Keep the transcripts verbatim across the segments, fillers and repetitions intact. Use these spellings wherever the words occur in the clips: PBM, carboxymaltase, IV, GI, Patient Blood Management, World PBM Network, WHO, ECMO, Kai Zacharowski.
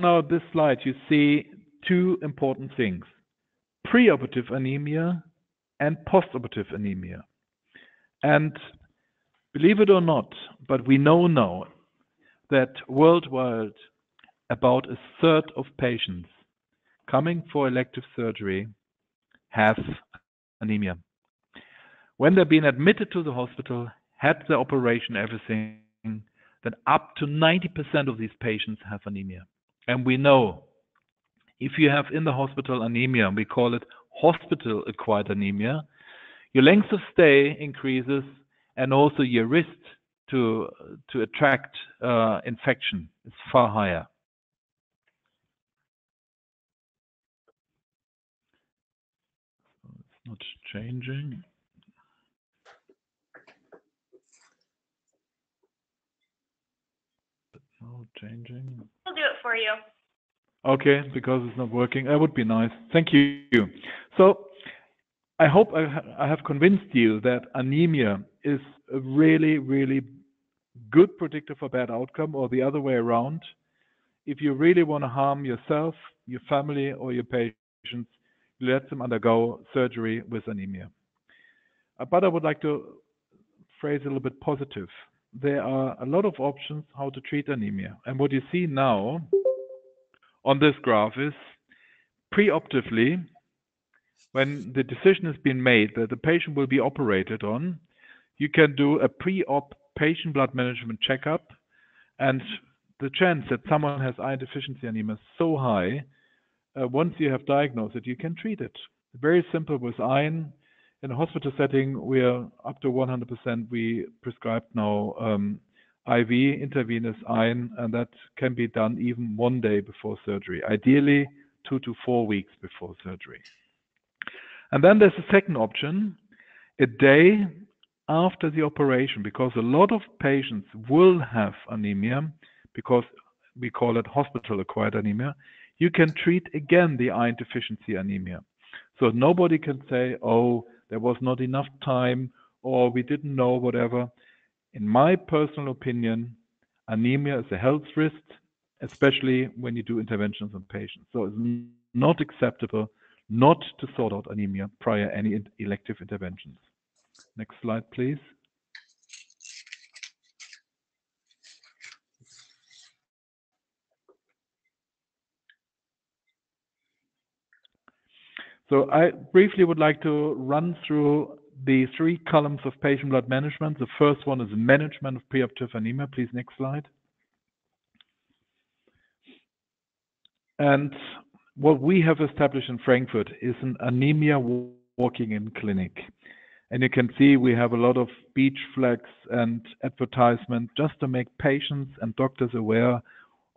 now this slide, you see two important things: preoperative anemia and postoperative anemia. And believe it or not, but we know now that worldwide about a third of patients coming for elective surgery have anemia. When they've been admitted to the hospital, had the operation, everything, then up to ninety percent of these patients have anemia. And we know if you have in the hospital anemia, we call it hospital-acquired anemia, your length of stay increases and also your risk to, to attract uh, infection is far higher. It's not changing. No changing. We'll do it for you. Okay, because it's not working. That would be nice. Thank you. So I hope I, ha I have convinced you that anemia is a really, really good predictor for bad outcome, or the other way around. If you really want to harm yourself, your family, or your patients, let them undergo surgery with anemia. But I would like to phrase a little bit positive. There are a lot of options how to treat anemia. And what you see now on this graph is preoperatively, when the decision has been made that the patient will be operated on, you can do a pre-op patient blood management checkup. And the chance that someone has iron deficiency anemia is so high, uh, once you have diagnosed it, you can treat it. Very simple with iron. In a hospital setting, we are up to one hundred percent. We prescribe now um, I V, intravenous iron, and that can be done even one day before surgery, ideally two to four weeks before surgery. And then there's a second option, a day after the operation, because a lot of patients will have anemia, because we call it hospital-acquired anemia. You can treat again the iron deficiency anemia. So nobody can say, oh, there was not enough time, or we didn't know, whatever. In my personal opinion, anemia is a health risk, especially when you do interventions on patients. So it's not acceptable not to sort out anemia prior to any elective interventions. Next slide, please. So I briefly would like to run through the three columns of patient blood management. The first one is management of preoperative anemia. Please, next slide. And what we have established in Frankfurt is an anemia walking-in clinic. And you can see we have a lot of beach flags and advertisement just to make patients and doctors aware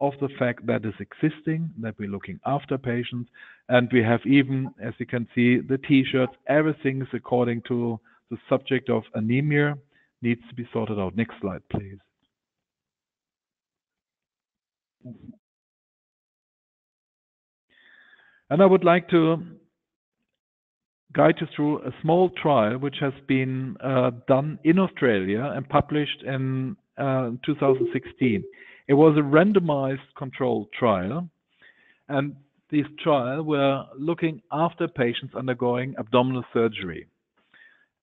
of the fact that is existing, that we're looking after patients. And we have even, as you can see, the T-shirts, everything is according to the subject of anemia needs to be sorted out. Next slide, please. And I would like to guide you through a small trial which has been uh, done in Australia and published in uh, two thousand sixteen. It was a randomized controlled trial, and this trial were looking after patients undergoing abdominal surgery.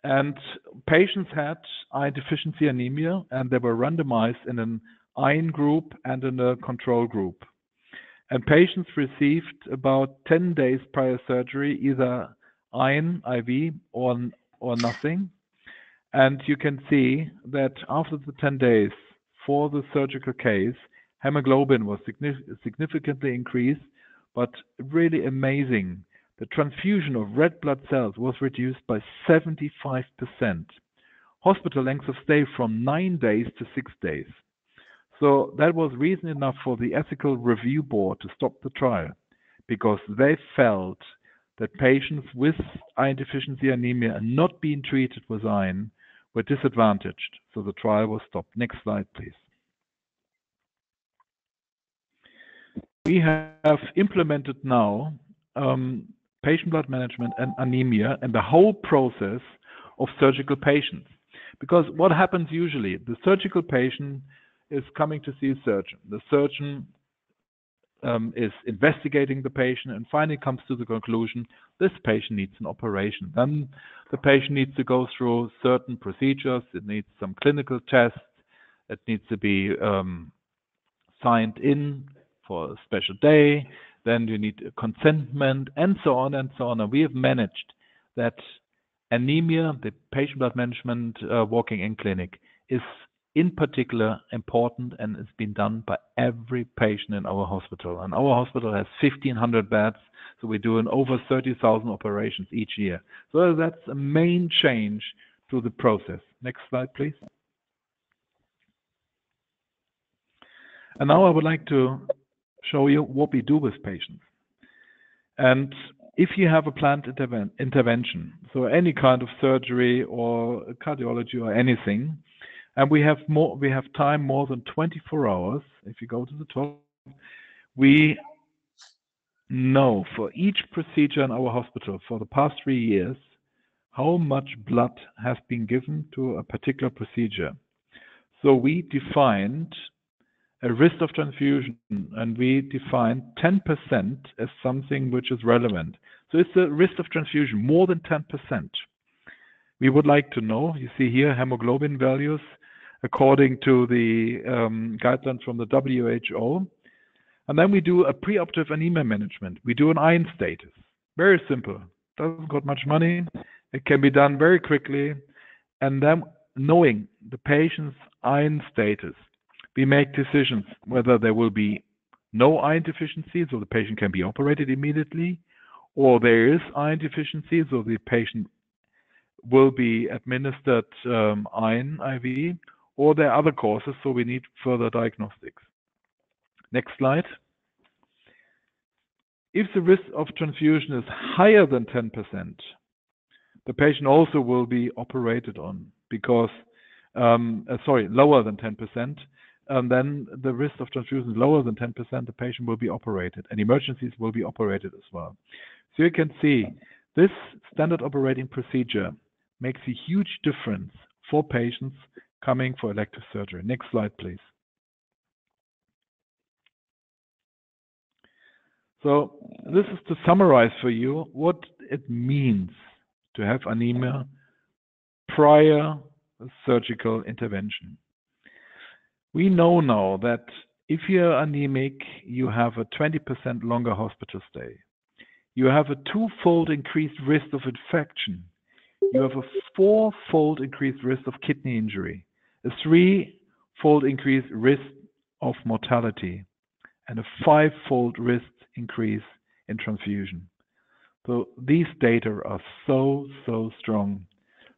And patients had iron deficiency anemia, and they were randomized in an iron group and in a control group. And patients received about ten days prior surgery, either iron, I V, or, or nothing. And you can see that after the ten days, for the surgical case, hemoglobin was significantly increased, but really amazing. The transfusion of red blood cells was reduced by seventy-five percent. Hospital length of stay from nine days to six days. So that was reason enough for the ethical review board to stop the trial, because they felt that patients with iron deficiency anemia and not being treated with iron were disadvantaged, so the trial was stopped. Next slide, please. We have implemented now um, patient blood management and anemia and the whole process of surgical patients. Because what happens usually, the surgical patient is coming to see a surgeon. The surgeon um, is investigating the patient and finally comes to the conclusion this patient needs an operation. Then the patient needs to go through certain procedures, it needs some clinical tests, it needs to be um, signed in for a special day, then you need a consentment, and so on and so on. And we have managed that anemia, the patient blood management uh, walking in clinic, is in particular important, and it's been done by every patient in our hospital. And our hospital has fifteen hundred beds, so we do an over thirty thousand operations each year. So that's a main change to the process. Next slide, please. And now I would like to show you what we do with patients. And if you have a planned interven intervention, so any kind of surgery or cardiology or anything, and we have more, we have time more than twenty-four hours. If you go to the top, we know for each procedure in our hospital for the past three years how much blood has been given to a particular procedure. So we defined a risk of transfusion, and we defined ten percent as something which is relevant. So it's a risk of transfusion, more than ten percent. We would like to know, you see here, hemoglobin values, according to the um, guideline from the W H O. And then we do a preoperative anemia management. We do an iron status. Very simple. Doesn't cost much money. It can be done very quickly. And then knowing the patient's iron status, we make decisions whether there will be no iron deficiency, so the patient can be operated immediately, or there is iron deficiency, so the patient will be administered um, iron I V, or there are other causes, so we need further diagnostics. Next slide. If the risk of transfusion is higher than ten percent, the patient also will be operated on because, um, uh, sorry, lower than ten percent, and then the risk of transfusion is lower than ten percent, the patient will be operated, and emergencies will be operated as well. So you can see this standard operating procedure makes a huge difference for patients coming for elective surgery. Next slide, please. So this is to summarize for you what it means to have anemia prior surgical intervention. We know now that if you're anemic, you have a twenty percent longer hospital stay. You have a twofold increased risk of infection. You have a fourfold increased risk of kidney injury, a threefold increased risk of mortality, and a fivefold risk increase in transfusion. So these data are so, so strong.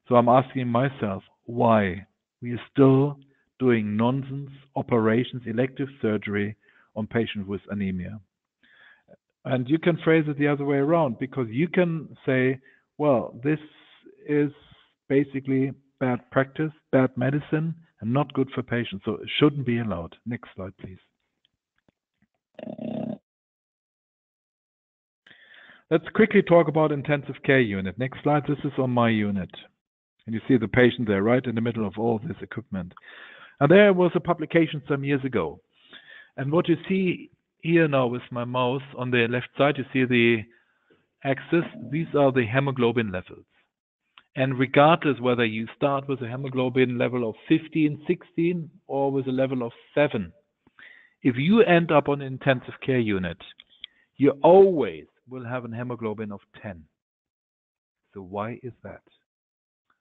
So I'm asking myself why we are still doing nonsense operations, elective surgery on patients with anemia. And you can phrase it the other way around, because you can say, well, this is basically bad practice, bad medicine, and not good for patients, so it shouldn't be allowed. Next slide, please. Let's quickly talk about intensive care unit. Next slide, this is on my unit. And you see the patient there, right in the middle of all this equipment. And there was a publication some years ago. And what you see here now with my mouse on the left side, you see the axis, these are the hemoglobin levels. And regardless whether you start with a hemoglobin level of fifteen, sixteen, or with a level of seven, if you end up on an intensive care unit, you always will have a hemoglobin of ten. So why is that?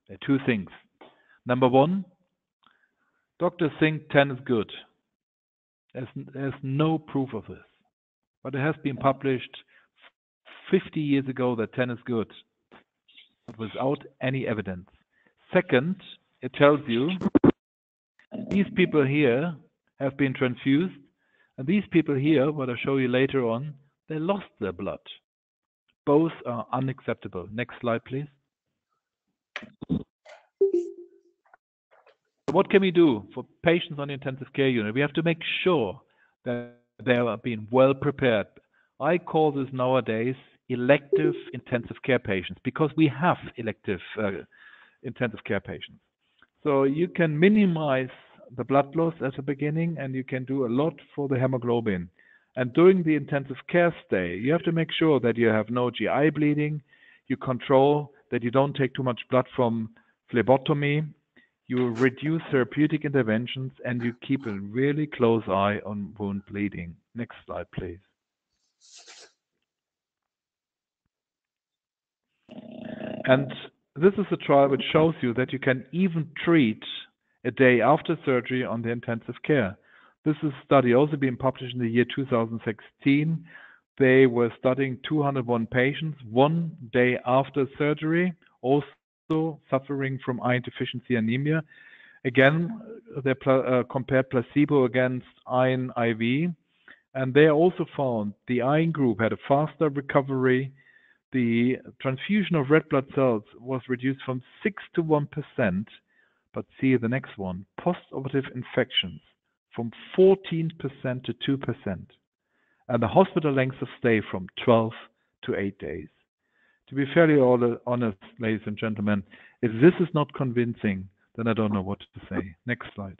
There are two things. Number one, doctors think ten is good. There's, there's no proof of this, but it has been published fifty years ago that ten is good, but without any evidence. Second, it tells you these people here have been transfused, and these people here, what I'll show you later on, they lost their blood. Both are unacceptable. Next slide, please. What can we do for patients on the intensive care unit? We have to make sure that they are being well prepared. I call this nowadays elective intensive care patients, because we have elective uh, intensive care patients. So you can minimize the blood loss at the beginning, and you can do a lot for the hemoglobin. And during the intensive care stay, you have to make sure that you have no G I bleeding, you control that you don't take too much blood from phlebotomy, you reduce therapeutic interventions, and you keep a really close eye on wound bleeding. Next slide, please. And this is a trial which shows you that you can even treat a day after surgery on the intensive care. This is a study also being published in the year two thousand sixteen. They were studying two hundred one patients one day after surgery, also suffering from iron deficiency anemia. Again, they pl- uh, compared placebo against iron I V. And they also found the iron group had a faster recovery. The transfusion of red blood cells was reduced from six to one percent. But see the next one, postoperative infections from fourteen percent to two percent, and the hospital length of stay from twelve to eight days. To be fairly honest, ladies and gentlemen, if this is not convincing, then I don't know what to say. Next slide.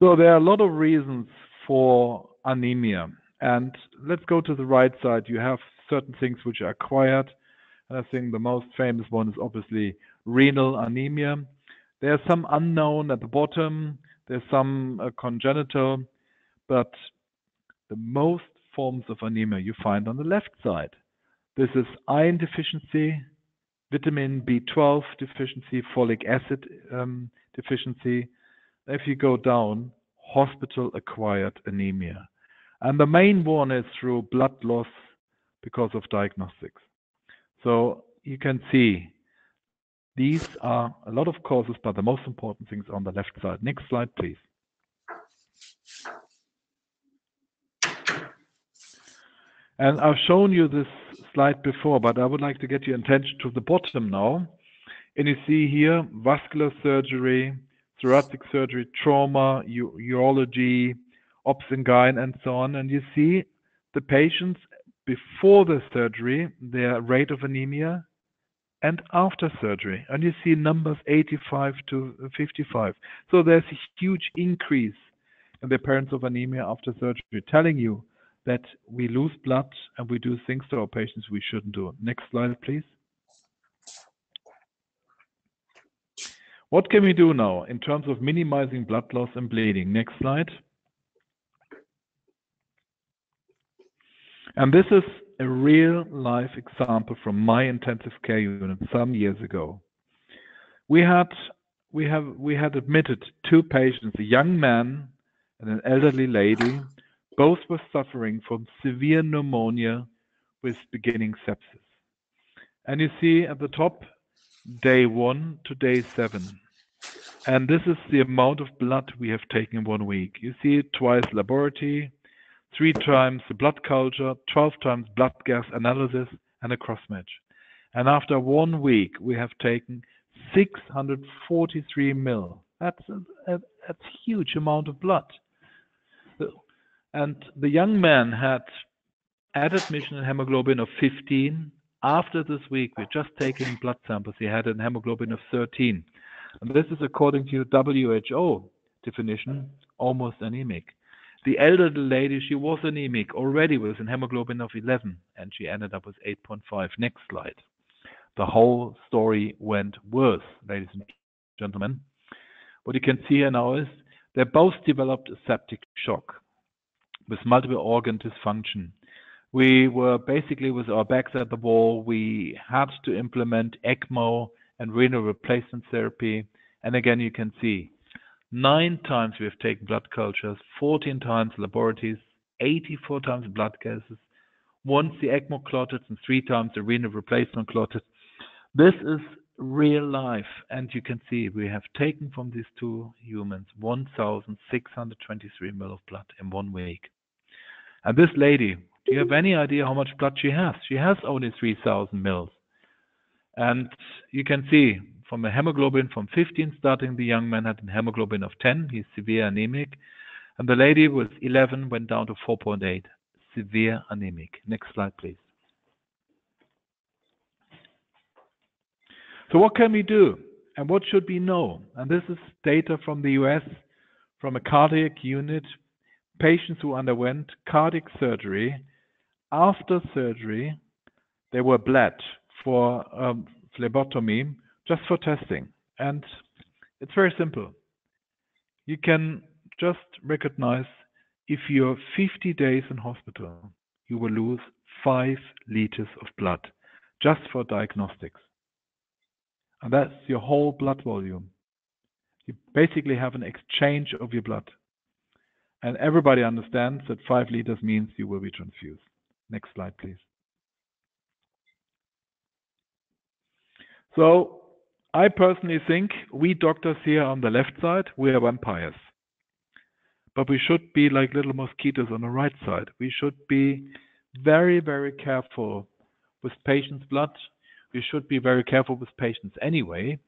So there are a lot of reasons for anemia. And let's go to the right side. You have certain things which are acquired. And I think the most famous one is obviously renal anemia. There's some unknown at the bottom. There's some uh, congenital. But the most forms of anemia you find on the left side. This is iron deficiency, vitamin B twelve deficiency, folic acid um, deficiency. If you go down, hospital-acquired anemia. And the main one is through blood loss because of diagnostics. So you can see these are a lot of causes, but the most important things on the left side. Next slide, please. And I've shown you this slide before, but I would like to get your attention to the bottom now. And you see here vascular surgery, thoracic surgery, trauma, u urology, obs and gyne, and so on. And you see the patients before the surgery, their rate of anemia, and after surgery. And you see numbers eighty-five to fifty-five. So there's a huge increase in the appearance of anemia after surgery, telling you that we lose blood and we do things to our patients we shouldn't do. Next slide, please. What can we do now in terms of minimizing blood loss and bleeding? Next slide. And this is a real-life example from my intensive care unit some years ago. We had we have we had admitted two patients, a young man and an elderly lady. Both were suffering from severe pneumonia with beginning sepsis. And you see at the top, day one to day seven. And this is the amount of blood we have taken in one week. You see twice laboratory, three times the blood culture, twelve times blood gas analysis, and a cross-match. And after one week, we have taken six hundred forty-three milliliters. That's a, a, a huge amount of blood. And the young man had at admission a hemoglobin of fifteen. After this week, we're just taking blood samples. He had a hemoglobin of thirteen. And this is, according to W H O definition, almost anemic. The elderly lady, she was anemic already with a hemoglobin of eleven, and she ended up with eight point five. Next slide. The whole story went worse, ladies and gentlemen. What you can see here now is they both developed a septic shock with multiple organ dysfunction. We were basically with our backs at the wall. We had to implement ECMO and renal replacement therapy. And again, you can see Nine times we have taken blood cultures, fourteen times laboratories, eighty-four times blood gases, once the ECMO clotted, and three times the renal replacement clotted. This is real life. And you can see we have taken from these two humans one thousand six hundred twenty-three milliliters of blood in one week. And this lady, do you have any idea how much blood she has? She has only three thousand milliliters. And you can see from a hemoglobin from fifteen starting, the young man had a hemoglobin of ten. He's severe anemic. And the lady with eleven went down to four point eight. Severe anemic. Next slide, please. So what can we do? And what should we know? And this is data from the U S, from a cardiac unit patients who underwent cardiac surgery. After surgery, they were bled for um, phlebotomy just for testing. And it's very simple. You can just recognize if you're fifty days in hospital, you will lose five liters of blood just for diagnostics. And that's your whole blood volume. You basically have an exchange of your blood. And everybody understands that five liters means you will be transfused. Next slide, please. So I personally think we doctors here on the left side, we are vampires. But we should be like little mosquitoes on the right side. We should be very, very careful with patients' blood. We should be very careful with patients anyway.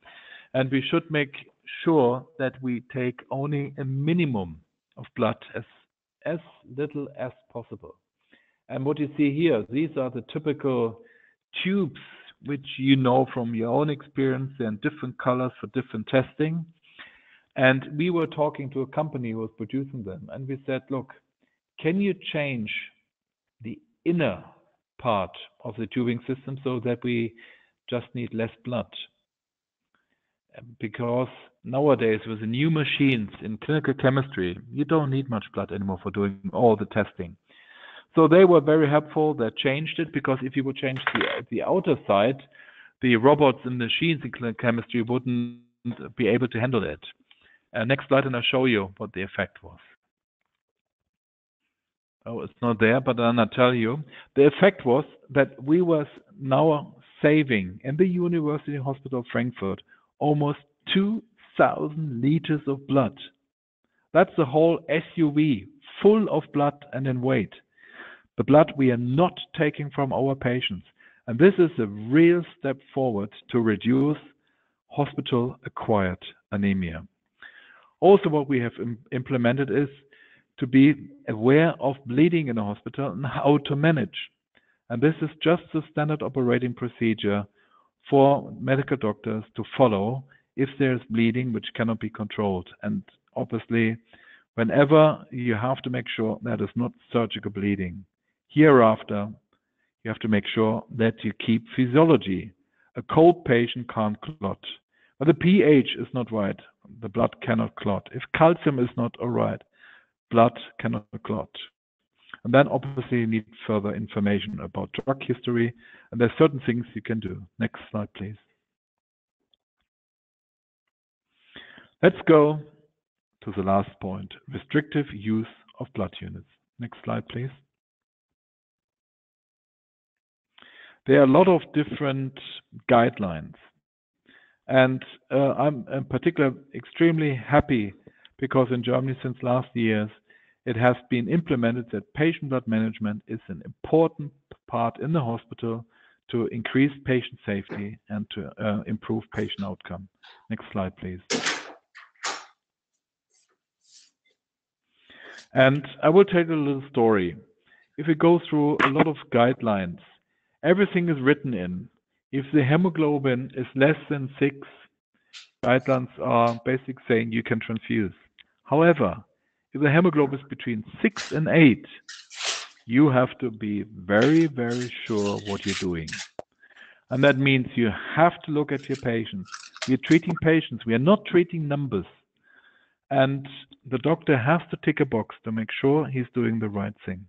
And we should make sure that we take only a minimum of blood, as, as little as possible. And what you see here, these are the typical tubes which you know from your own experience. They're in different colors for different testing. And we were talking to a company who was producing them, and we said, look, can you change the inner part of the tubing system so that we just need less blood? Because nowadays, with the new machines in clinical chemistry, you don't need much blood anymore for doing all the testing. So they were very helpful. They changed it, because if you would change the, the outer side, the robots and machines in clinical chemistry wouldn't be able to handle it. Uh, next slide, and I'll show you what the effect was. Oh, it's not there, but then I'll tell you. The effect was that we were now saving in the University Hospital of Frankfurt almost two thousand liters of blood. That's the whole S U V full of blood and in weight. The blood we are not taking from our patients. And this is a real step forward to reduce hospital-acquired anemia. Also, what we have im- implemented is to be aware of bleeding in a hospital and how to manage. And this is just the standard operating procedure for medical doctors to follow if there's bleeding which cannot be controlled. And obviously, whenever you have to make sure that it's not surgical bleeding. Hereafter, you have to make sure that you keep physiology. A cold patient can't clot. But the pH is not right. The blood cannot clot. If calcium is not all right, blood cannot clot. And then obviously you need further information about drug history. And there's certain things you can do. Next slide, please. Let's go to the last point, restrictive use of blood units. Next slide, please. There are a lot of different guidelines. And uh, I'm in particular extremely happy because in Germany since last years, it has been implemented that patient blood management is an important part in the hospital to increase patient safety and to uh, improve patient outcome. Next slide, please. And I will tell you a little story. If we go through a lot of guidelines, everything is written in. If the hemoglobin is less than six, guidelines are basically saying you can transfuse. However, if the hemoglobin is between six and eight, you have to be very, very sure what you're doing. And that means you have to look at your patients. We're treating patients. We are not treating numbers. And the doctor has to tick a box to make sure he's doing the right thing.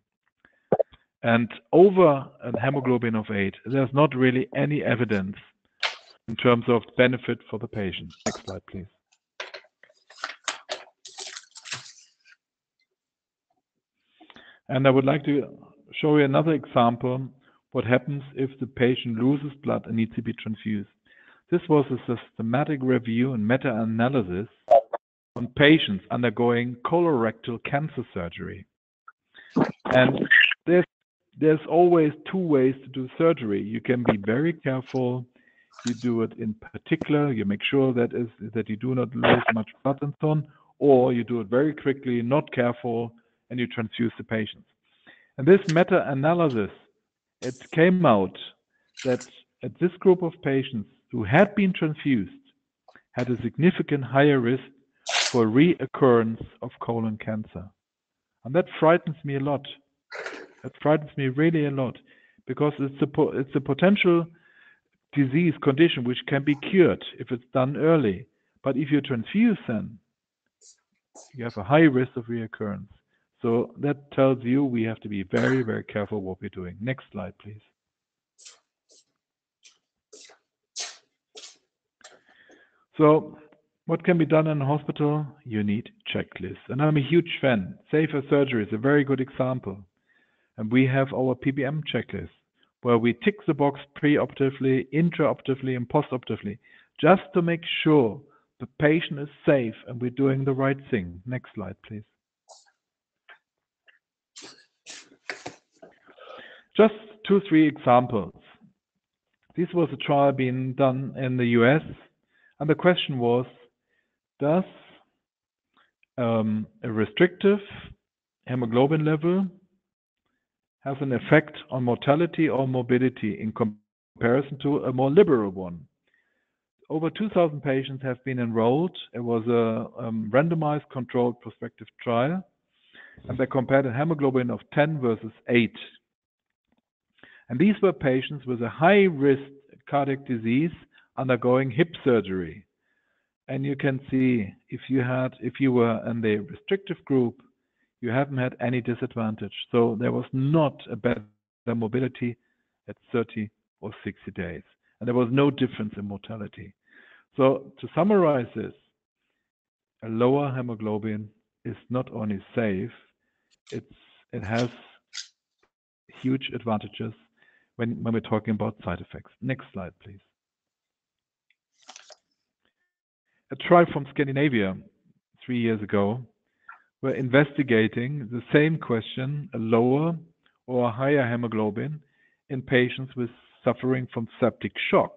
And over a hemoglobin of eight, there's not really any evidence in terms of benefit for the patient. Next slide, please. And I would like to show you another example, what happens if the patient loses blood and needs to be transfused. This was a systematic review and meta-analysis on patients undergoing colorectal cancer surgery. And there's There's always two ways to do surgery. You can be very careful. You do it in particular. You make sure that is that you do not lose much blood and so on, or you do it very quickly, not careful, and you transfuse the patients. And this meta-analysis, it came out that at this group of patients who had been transfused had a significant higher risk for reoccurrence of colon cancer. And that frightens me a lot. That frightens me really a lot, because it's a, po it's a potential disease condition which can be cured if it's done early. But if you transfuse then, you have a high risk of reoccurrence. So that tells you we have to be very, very careful what we're doing. Next slide, please. So what can be done in a hospital? You need checklists. And I'm a huge fan. Safer Surgery is a very good example. And we have our P B M checklist, where we tick the box preoperatively, intraoperatively, and postoperatively, just to make sure the patient is safe and we're doing the right thing. Next slide, please. Just two, three examples. This was a trial being done in the U S, and the question was, does um, a restrictive hemoglobin level has an effect on mortality or morbidity in comparison to a more liberal one? Over two thousand patients have been enrolled. It was a um, randomized controlled prospective trial, and they compared a hemoglobin of ten versus eight. And these were patients with a high risk cardiac disease undergoing hip surgery. And you can see if you had, if you were in the restrictive group, you haven't had any disadvantage. So there was not a better morbidity at thirty or sixty days. And there was no difference in mortality. So to summarize this, a lower hemoglobin is not only safe, it's, it has huge advantages when, when we're talking about side effects. Next slide, please. A trial from Scandinavia three years ago were investigating the same question, a lower or a higher hemoglobin in patients with suffering from septic shock.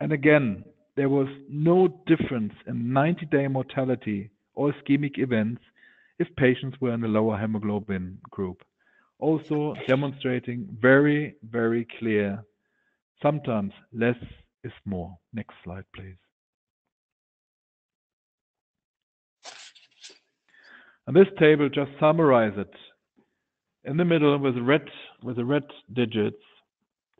And again, there was no difference in ninety-day mortality or ischemic events if patients were in the lower hemoglobin group. Also demonstrating very, very clear, sometimes less is more. Next slide, please. And this table just summarizes it. In the middle with red, with the red digits,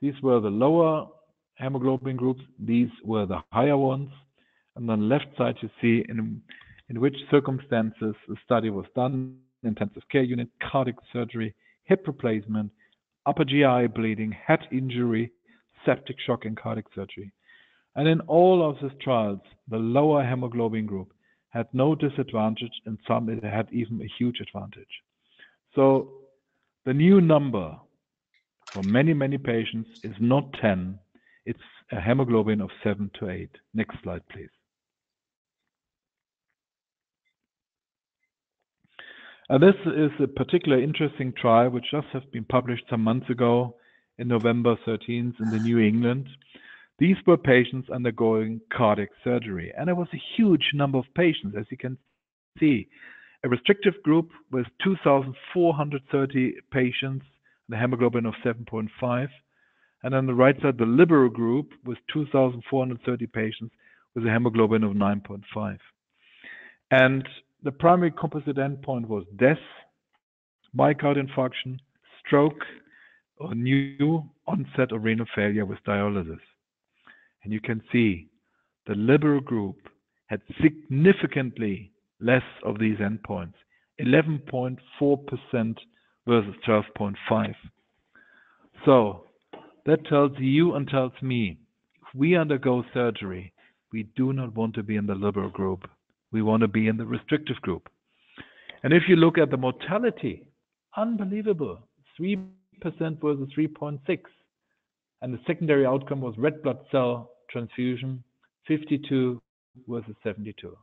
these were the lower hemoglobin groups, these were the higher ones. And on the left side, you see in, in which circumstances the study was done: intensive care unit, cardiac surgery, hip replacement, upper G I bleeding, head injury, septic shock, and cardiac surgery. And in all of these trials, the lower hemoglobin group had no disadvantage, and some it had even a huge advantage. So the new number for many, many patients is not ten, it's a hemoglobin of seven to eight. Next slide, please. And this is a particularly interesting trial which just has been published some months ago in November thirteenth in the New England. These were patients undergoing cardiac surgery, and it was a huge number of patients, as you can see. A restrictive group with two thousand four hundred thirty patients, the hemoglobin of seven point five, and on the right side, the liberal group with two thousand four hundred thirty patients with a hemoglobin of nine point five. And the primary composite endpoint was death, myocardial infarction, stroke, or new onset of renal failure with dialysis. And you can see the liberal group had significantly less of these endpoints, eleven point four percent versus twelve point five. So that tells you and tells me, if we undergo surgery, we do not want to be in the liberal group. We want to be in the restrictive group. And if you look at the mortality, unbelievable, three percent versus three point six. And the secondary outcome was red blood cell transfusion, fifty-two versus seventy-two.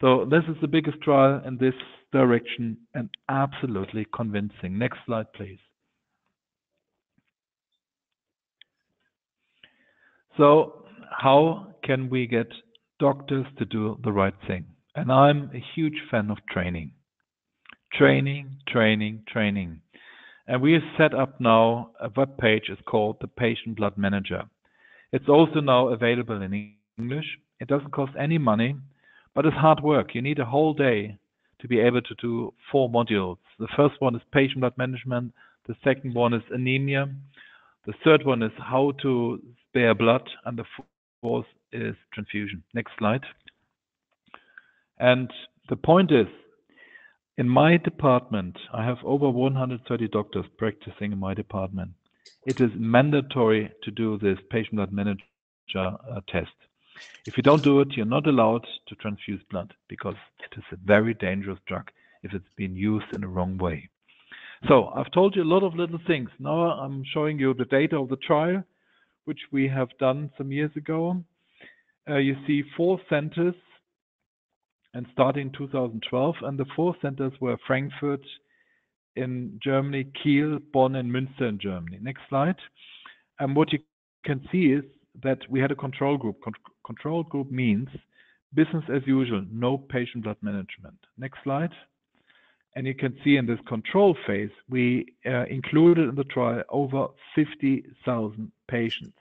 So this is the biggest trial in this direction and absolutely convincing. Next slide, please. So how can we get doctors to do the right thing? And I'm a huge fan of training. Training, training, training. And we have set up now a web page. It's called the Patient Blood Manager. It's also now available in English. It doesn't cost any money, But it's hard work. You need a whole day to be able to do four modules. The first one is patient blood management. The second one is anemia. The third one is how to spare blood. And the fourth is transfusion. Next slide. And the point is, in my department, I have over one hundred thirty doctors practicing in my department. It is mandatory to do this patient blood manager uh, test. If you don't do it, you're not allowed to transfuse blood because it is a very dangerous drug if it's been used in the wrong way. So I've told you a lot of little things. Now I'm showing you the data of the trial, which we have done some years ago. Uh, you see four centers, and starting two thousand twelve, and the four centers were Frankfurt in Germany, Kiel, Bonn, and Münster in Germany. Next slide. And what you can see is that we had a control group. Con control group means business as usual, no patient blood management. Next slide. And you can see in this control phase, we uh, included in the trial over fifty thousand patients.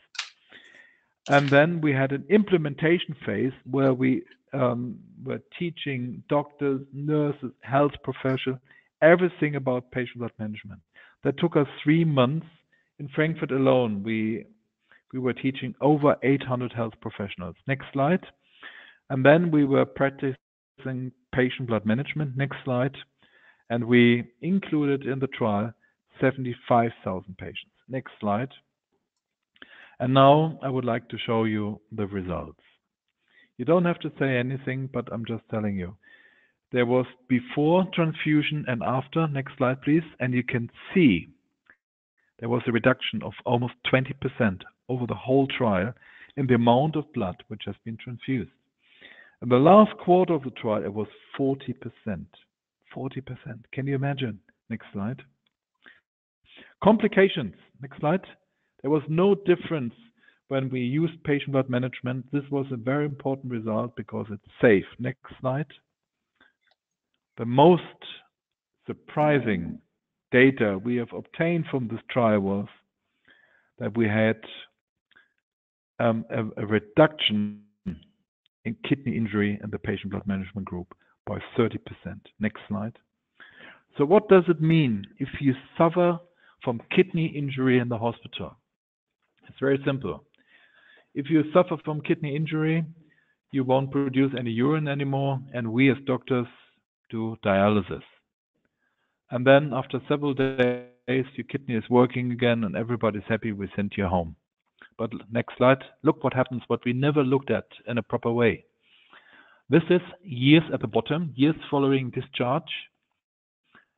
And then we had an implementation phase where we um, were teaching doctors, nurses, health professionals, everything about patient blood management. That took us three months. In Frankfurt alone, we we were teaching over eight hundred health professionals. Next slide. And then we were practicing patient blood management. Next slide. And we included in the trial seventy-five thousand patients. Next slide. And now I would like to show you the results. You don't have to say anything, but I'm just telling you. There was before transfusion and after. Next slide, please. And you can see there was a reduction of almost twenty percent over the whole trial in the amount of blood which has been transfused. In the last quarter of the trial, it was forty percent. forty percent. Can you imagine? Next slide. Complications. Next slide. There was no difference when we used patient blood management. This was a very important result because it's safe. Next slide. The most surprising data we have obtained from this trial was that we had um, a, a reduction in kidney injury in the patient blood management group by thirty percent. Next slide. So what does it mean if you suffer from kidney injury in the hospital? It's very simple. If you suffer from kidney injury, you won't produce any urine anymore, and we as doctors do dialysis. And then after several days, your kidney is working again, and everybody's happy, we send you home. But next slide, look what happens, what we never looked at in a proper way. This is years at the bottom, years following discharge.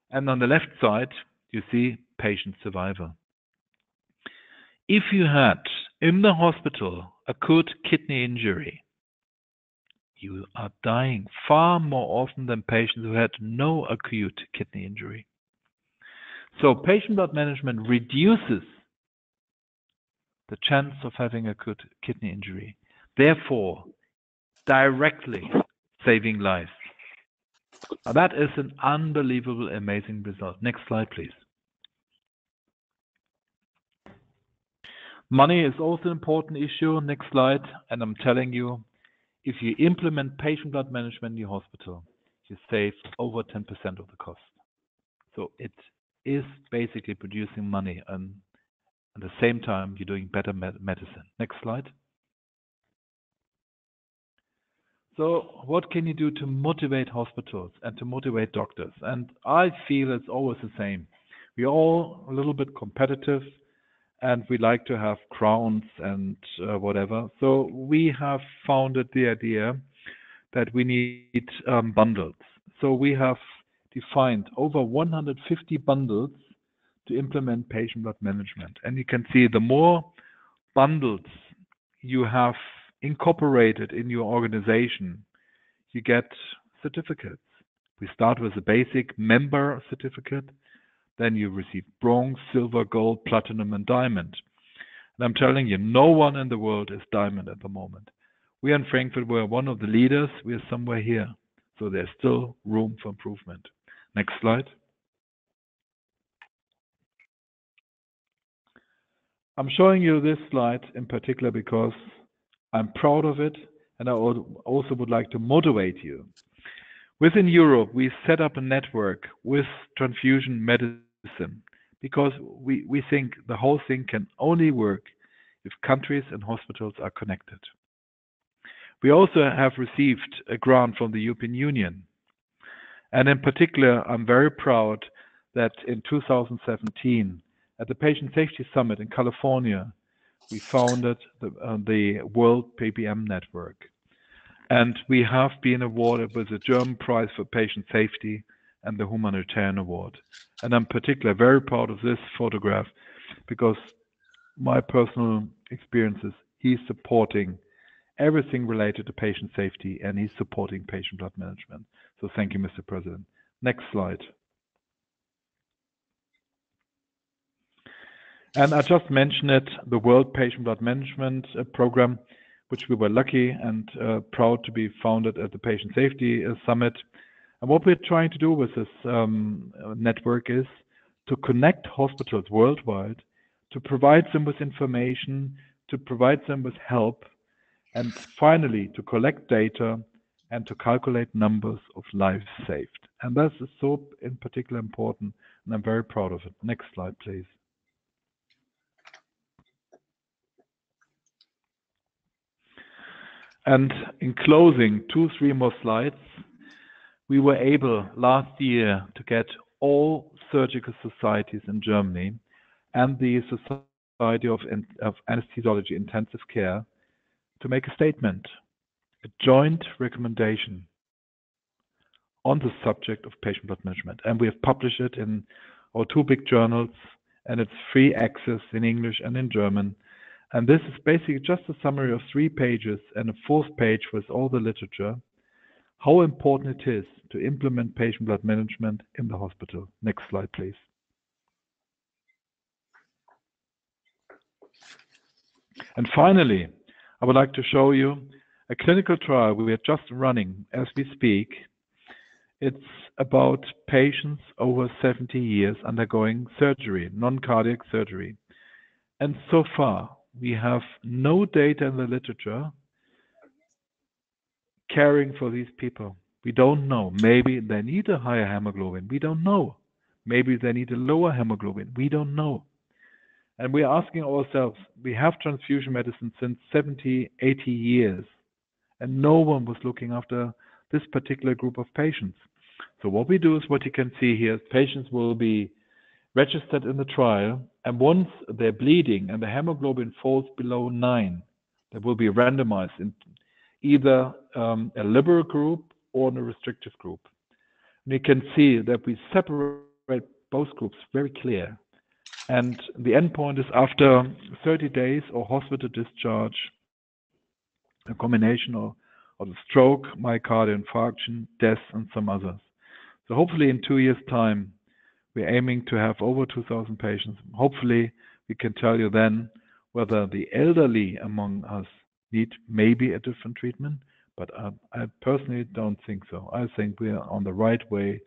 And on the left side, you see patient survival. If you had in the hospital acute kidney injury, you are dying far more often than patients who had no acute kidney injury. So patient blood management reduces the chance of having acute kidney injury, therefore directly saving lives. Now that is an unbelievable, amazing result. Next slide, please. Money is also an important issue. Next slide. And I'm telling you, if you implement patient blood management in your hospital, you save over ten percent of the cost. So it is basically producing money, and at the same time, you're doing better medicine. Next slide. So what can you do to motivate hospitals and to motivate doctors? And I feel it's always the same. We're all a little bit competitive, and we like to have crowns and uh, whatever. So we have founded the idea that we need um, bundles. So we have defined over one hundred fifty bundles to implement patient blood management. And you can see the more bundles you have incorporated in your organization, you get certificates. We start with a basic member certificate. Then you receive bronze, silver, gold, platinum, and diamond. And I'm telling you, no one in the world is diamond at the moment. We in Frankfurt were one of the leaders. We are somewhere here. So there's still room for improvement. Next slide. I'm showing you this slide in particular because I'm proud of it, and I also would like to motivate you. Within Europe, we set up a network with transfusion medicine because we, we think the whole thing can only work if countries and hospitals are connected. We also have received a grant from the European Union. And in particular, I'm very proud that in two thousand seventeen, at the Patient Safety Summit in California, we founded the, uh, the World P B M Network. And we have been awarded with the German Prize for Patient Safety and the Humanitarian Award. And I'm particularly very proud of this photograph because my personal experiences, he's supporting everything related to patient safety, and he's supporting patient blood management. So thank you, Mister President. Next slide. And I just mentioned it, the World Patient Blood Management Program, which we were lucky and uh, proud to be founded at the Patient Safety Summit. And what we're trying to do with this um, network is to connect hospitals worldwide, to provide them with information, to provide them with help, and finally, to collect data and to calculate numbers of lives saved. And that is so in particular important, and I'm very proud of it. Next slide, please. And in closing, two, three more slides, we were able last year to get all surgical societies in Germany and the Society of, of Anesthesiology Intensive Care to make a statement, a joint recommendation on the subject of patient blood management. And we have published it in our two big journals, and it's free access in English and in German. And this is basically just a summary of three pages and a fourth page with all the literature, how important it is to implement patient blood management in the hospital. Next slide, please. And finally, I would like to show you a clinical trial we are just running as we speak. It's about patients over seventy years undergoing surgery, non-cardiac surgery. And so far, we have no data in the literature caring for these people. We don't know. Maybe they need a higher hemoglobin. We don't know. Maybe they need a lower hemoglobin. We don't know. And we're asking ourselves, we have transfusion medicine since seventy, eighty years, and no one was looking after this particular group of patients. So what we do is what you can see here, patients will be registered in the trial, and once they're bleeding and the hemoglobin falls below nine, they will be randomized in either um, a liberal group or in a restrictive group. And you can see that we separate both groups very clear. And the endpoint is after thirty days or hospital discharge, a combination of, of stroke, myocardial infarction, death, and some others. So hopefully in two years' time, we're aiming to have over two thousand patients. Hopefully, we can tell you then whether the elderly among us need maybe a different treatment, but I, I personally don't think so. I think we are on the right way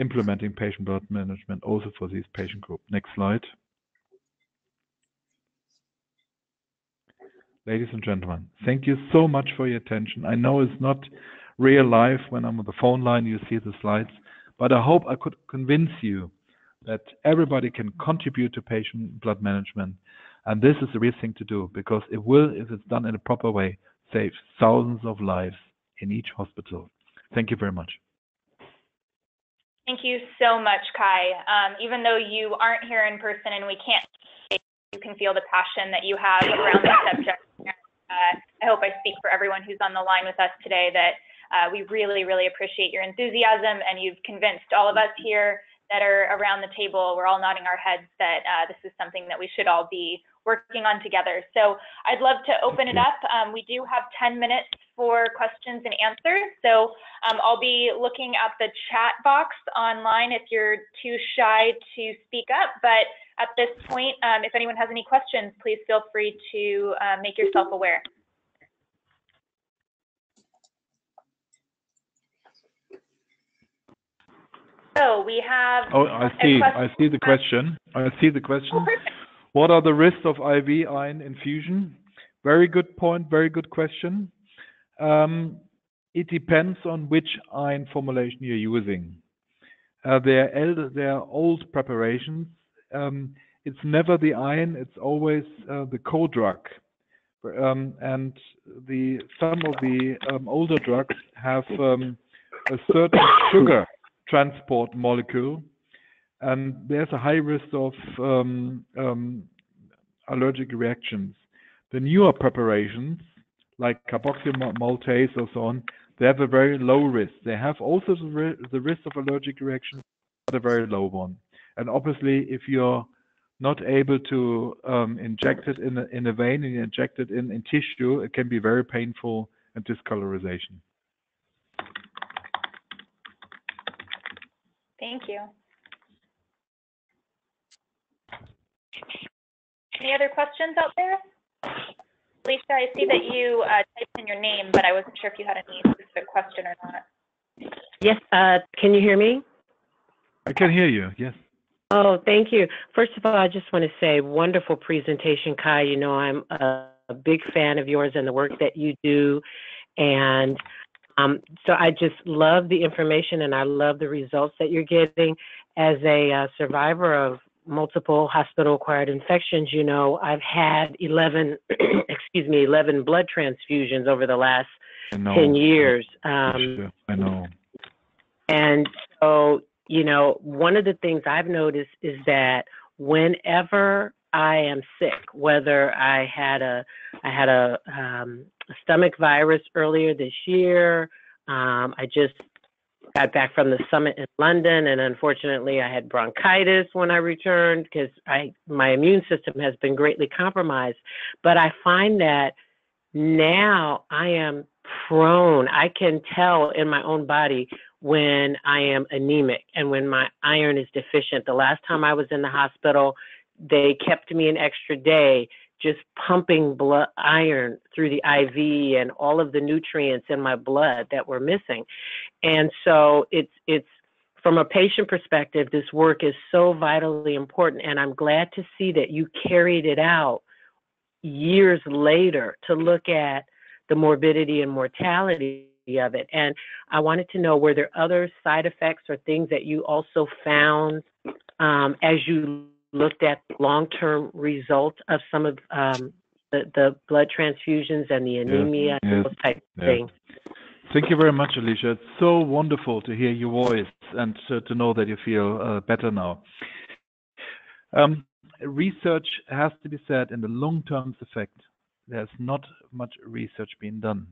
implementing patient blood management also for these patient group. Next slide. Ladies and gentlemen, thank you so much for your attention. I know it's not real life when I'm on the phone line, you see the slides, but I hope I could convince you that everybody can contribute to patient blood management. And this is the real thing to do because it will, if it's done in a proper way, save thousands of lives in each hospital. Thank you very much. Thank you so much, Kai. Um, even though you aren't here in person and we can't, you can feel the passion that you have around the subject. Uh, I hope I speak for everyone who's on the line with us today that Uh, we really, really appreciate your enthusiasm, and you've convinced all of us here that are around the table, we're all nodding our heads that uh, this is something that we should all be working on together. So I'd love to open it up. Um, we do have ten minutes for questions and answers. So um, I'll be looking at the chat box online if you're too shy to speak up. But at this point, um, if anyone has any questions, please feel free to uh, make yourself aware. So we have oh, I see. I see the question. I see the question. Oh, what are the risks of I V iron infusion? Very good point. Very good question. Um, it depends on which iron formulation you're using. Uh, they're, elder, they're old preparations. Um, it's never the iron, it's always uh, the co-drug. Um, and the, some of the um, older drugs have um, a certain sugar transport molecule, and there's a high risk of um, um, allergic reactions. The newer preparations, like carboxymaltase or so on, they have a very low risk. They have also the risk of allergic reaction, but a very low one. And obviously, if you're not able to um, inject it in a, in a vein and you inject it in, in tissue, it can be very painful and discolorization. Thank you. Any other questions out there? Lisa, I see that you uh, typed in your name, but I wasn't sure if you had any specific question or not. Yes, uh, can you hear me? I can hear you, yes. Oh, thank you. First of all, I just want to say, wonderful presentation, Kai. You know, I'm a, a big fan of yours and the work that you do. And um, so I just love the information and I love the results that you're getting. As a uh, survivor of multiple hospital-acquired infections, you know, I've had eleven, excuse me, eleven blood transfusions over the last ten years. Um, I know. And so, you know, one of the things I've noticed is that whenever I am sick, whether I had a, I had a um, stomach virus earlier this year, um, I just got back from the summit in London, and unfortunately I had bronchitis when I returned because I my immune system has been greatly compromised. But I find that now I am prone, I can tell in my own body when I am anemic and when my iron is deficient. The last time I was in the hospital, they kept me an extra day just pumping blood iron through the I V and all of the nutrients in my blood that were missing. And so it's it's from a patient perspective, this work is so vitally important, and I'm glad to see that you carried it out years later to look at the morbidity and mortality of it. And I wanted to know, were there other side effects or things that you also found um, as you looked at long-term results of some of um, the, the blood transfusions and the anemia, yes, and those type of yes. things? Thank you very much, Alicia. It's so wonderful to hear your voice and uh, to know that you feel uh, better now. Um, research has to be said in the long-term effect. There's not much research being done.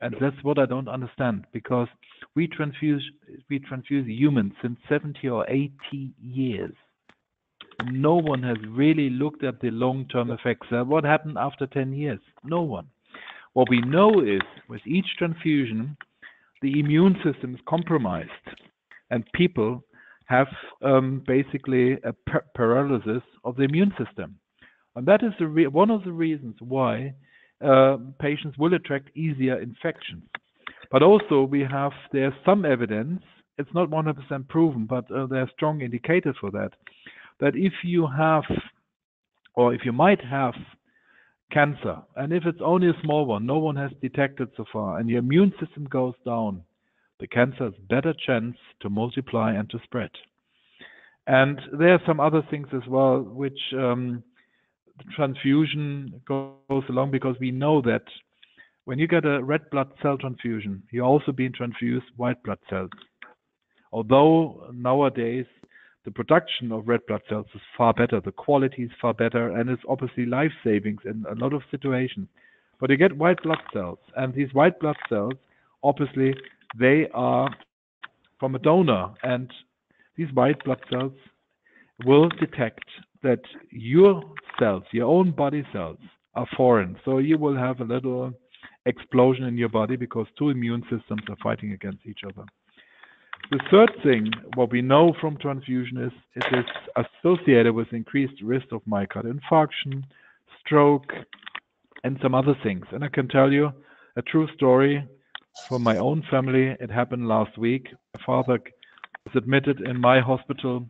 And that's what I don't understand, because we transfuse we transfuse humans since seventy or eighty years. No one has really looked at the long-term effects. What happened after ten years? No one. What we know is with each transfusion, the immune system is compromised, and people have um, basically a par paralysis of the immune system. And that is the re one of the reasons why Uh, patients will attract easier infections. But also we have, there's some evidence, it's not one hundred percent proven, but uh, there are strong indicators for that, that if you have, or if you might have cancer, and if it's only a small one, no one has detected so far, and your immune system goes down, the cancer has better chance to multiply and to spread. And there are some other things as well, which um, the transfusion goes along, because we know that when you get a red blood cell transfusion, you're also being transfused white blood cells. Although nowadays the production of red blood cells is far better, the quality is far better, and it's obviously life savings in a lot of situations. But you get white blood cells, and these white blood cells, obviously, they are from a donor, and these white blood cells will detect that your cells, your own body cells, are foreign. So you will have a little explosion in your body because two immune systems are fighting against each other. The third thing, what we know from transfusion, is it is associated with increased risk of myocardial infarction, stroke, and some other things. And I can tell you a true story from my own family. It happened last week. My father was admitted in my hospital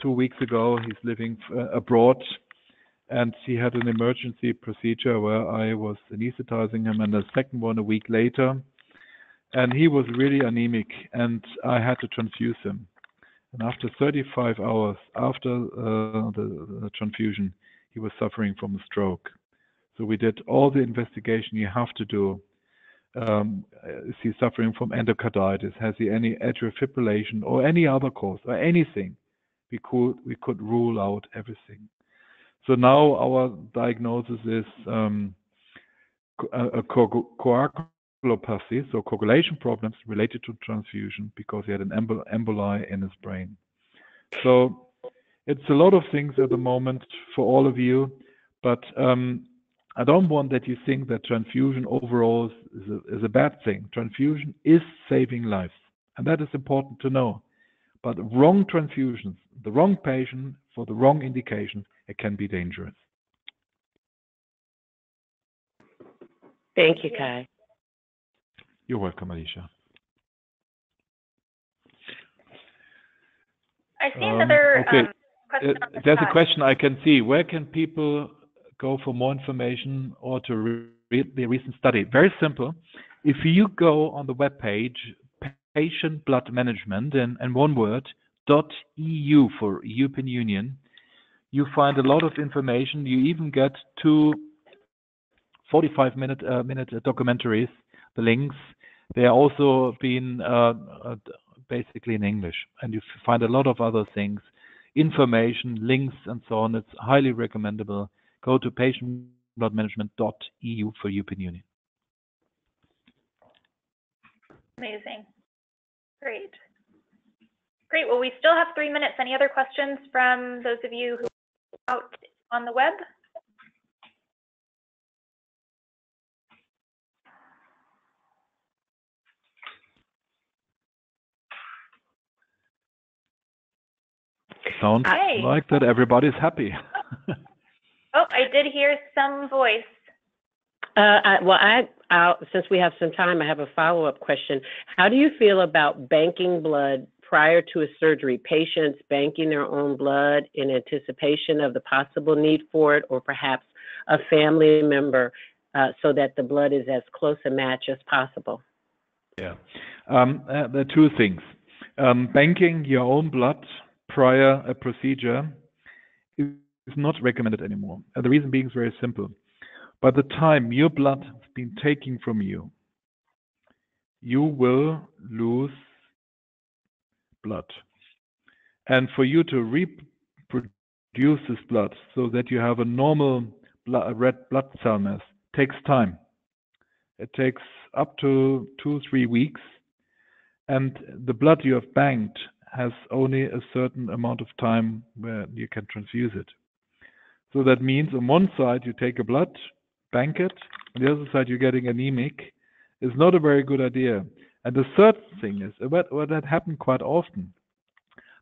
two weeks ago. He's living uh, abroad, and he had an emergency procedure where I was anesthetizing him, and the second one a week later. And he was really anemic, and I had to transfuse him. And after thirty-five hours after uh, the, the transfusion, he was suffering from a stroke. So we did all the investigation you have to do. Um, is he suffering from endocarditis? Has he any atrial fibrillation or any other cause or anything? We could, we could rule out everything. So now our diagnosis is um, a, a co coagulopathy. So coagulation problems related to transfusion because he had an embol emboli in his brain. So it's a lot of things at the moment for all of you, but um, I don't want that you think that transfusion overall is a, is a bad thing. Transfusion is saving lives, and that is important to know. But wrong transfusions, the wrong patient for the wrong indication, it can be dangerous. Thank you, Kai. You're welcome, Alicia. I see um, another okay. um, question. Uh, the there's side. a question I can see. Where can people go for more information or to re read the recent study? Very simple. If you go on the webpage, Patient Blood Management, and, and one word, dot E U for European Union, you find a lot of information. You even get two forty-five minute uh, minute documentaries. The links, they are also been uh, basically in English, and you find a lot of other things, information, links, and so on. It's highly recommendable. Go to patient blood management dot E U for European Union. Amazing. Great. Great. Well, we still have three minutes. Any other questions from those of you who are out on the web? Sounds Hi. like that everybody's happy. oh. oh, I did hear some voice. Uh, I, well, I, I'll, since we have some time, I have a follow-up question. How do you feel about banking blood prior to a surgery? Patients banking their own blood in anticipation of the possible need for it, or perhaps a family member, uh, so that the blood is as close a match as possible? Yeah, um, uh, there are two things. Um, banking your own blood prior a procedure is not recommended anymore. And the reason being is very simple. By the time your blood has been taken from you, you will lose blood. And for you to reproduce this blood so that you have a normal blood, red blood cell mass, takes time. It takes up to two, three weeks. And the blood you have banked has only a certain amount of time where you can transfuse it. So that means on one side you take a blood, bank it, on the other side you're getting anemic. It's not a very good idea. And the third thing is, what, what had happened quite often,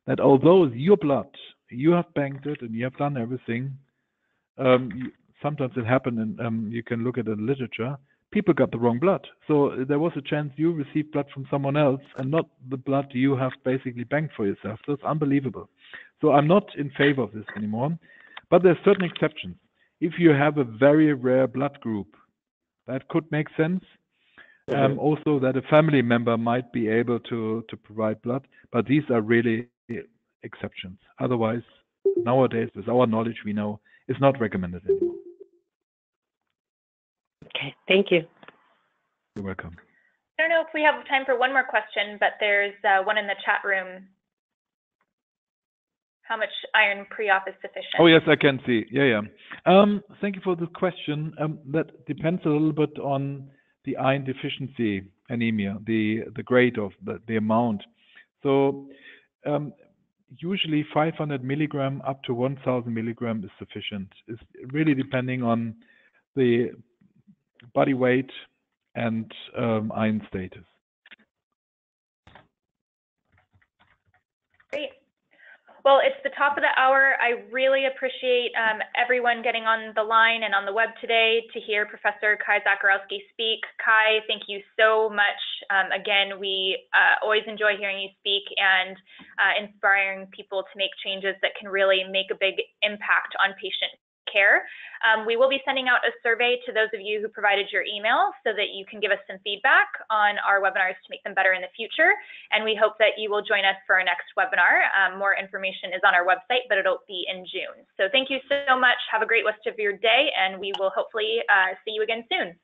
that although it's your blood, you have banked it and you have done everything, um, you, sometimes it happened, and um, you can look at the literature, people got the wrong blood. So there was a chance you received blood from someone else and not the blood you have basically banked for yourself. That's unbelievable. So I'm not in favor of this anymore, but there's certain exceptions. If you have a very rare blood group, that could make sense. Mm-hmm. Um, also that a family member might be able to, to provide blood, but these are really exceptions. Otherwise, nowadays, with our knowledge, we know it's not recommended anymore. Okay, thank you. You're welcome. I don't know if we have time for one more question, but there's uh, one in the chat room. How much iron pre-op is sufficient? Oh, yes, I can see. Yeah, yeah. Um, thank you for the question. Um, that depends a little bit on the iron deficiency anemia, the, the grade of the, the amount. So um, usually five hundred milligram up to one thousand milligram is sufficient. It's really depending on the body weight and um, iron status. Great. Well, it's the top of the hour. I really appreciate um, everyone getting on the line and on the web today to hear Professor Kai Zacharowski speak. Kai, thank you so much. Um, again, we uh, always enjoy hearing you speak and uh, inspiring people to make changes that can really make a big impact on patient care. Um, we will be sending out a survey to those of you who provided your email so that you can give us some feedback on our webinars to make them better in the future. And we hope that you will join us for our next webinar. Um, more information is on our website, but it'll be in June. So thank you so much. Have a great rest of your day, and we will hopefully uh, see you again soon.